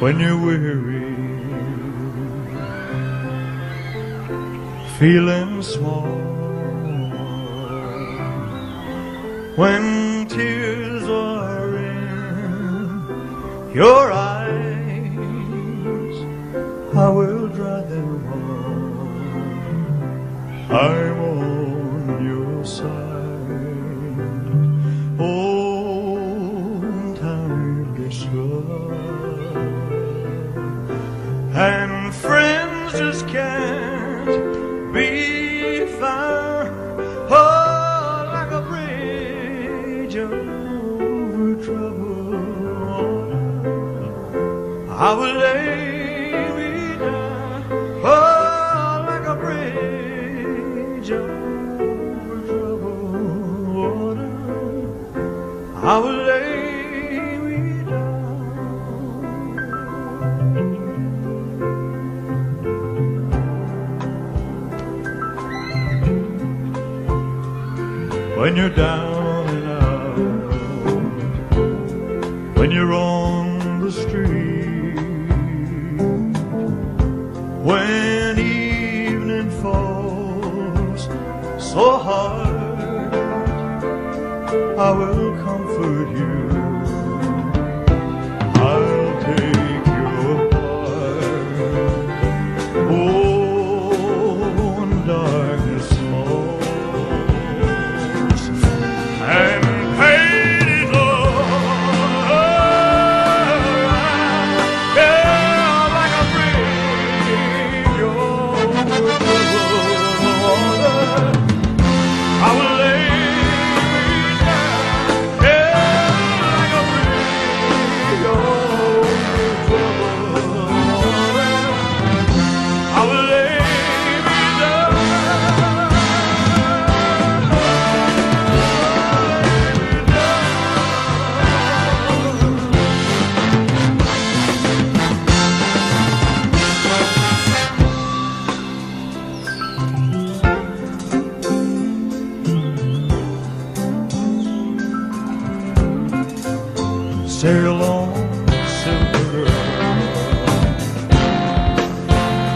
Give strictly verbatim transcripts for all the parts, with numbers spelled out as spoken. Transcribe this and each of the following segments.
when you're weary, feeling small, when tears are in your eyes, I will dry them all. I'm on your side, old time discord, and friends just can't be found. Oh, like a bridge over trouble, I will lay. I will lay me down. When you're down and out, when you're on the street, when evening falls so hard, I will comfort you. I'll take your part, oh, in darkness falls, and pain is all. Yeah, like a bridge over troubled water, I will lay. Sail on, silver girl,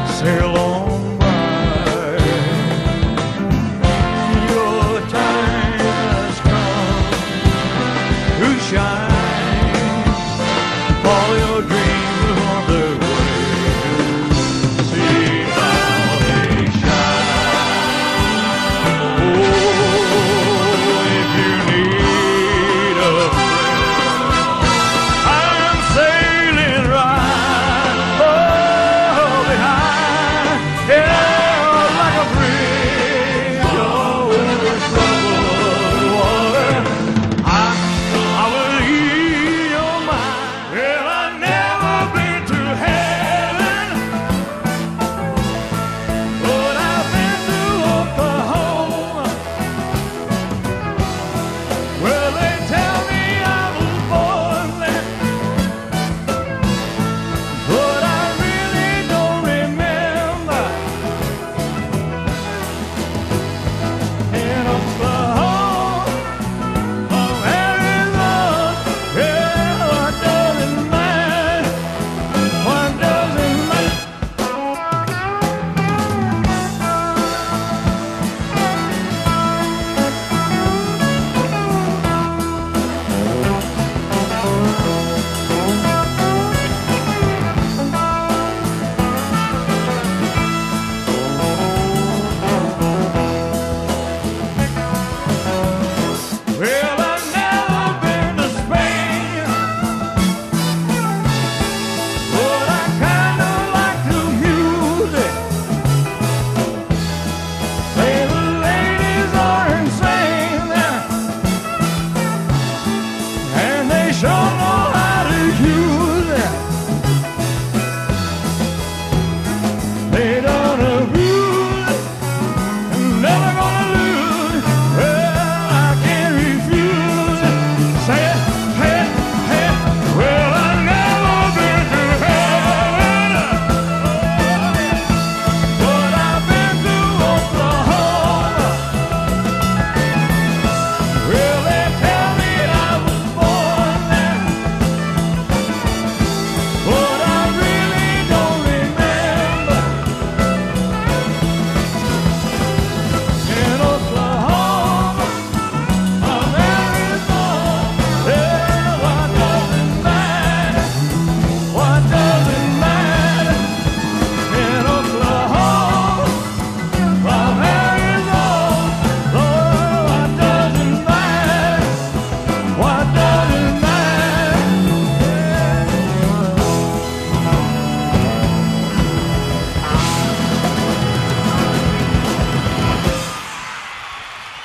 sail on bright, your time has come to shine, all your dreams on their way, see how they shine, oh, if you need a friend, I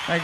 Thank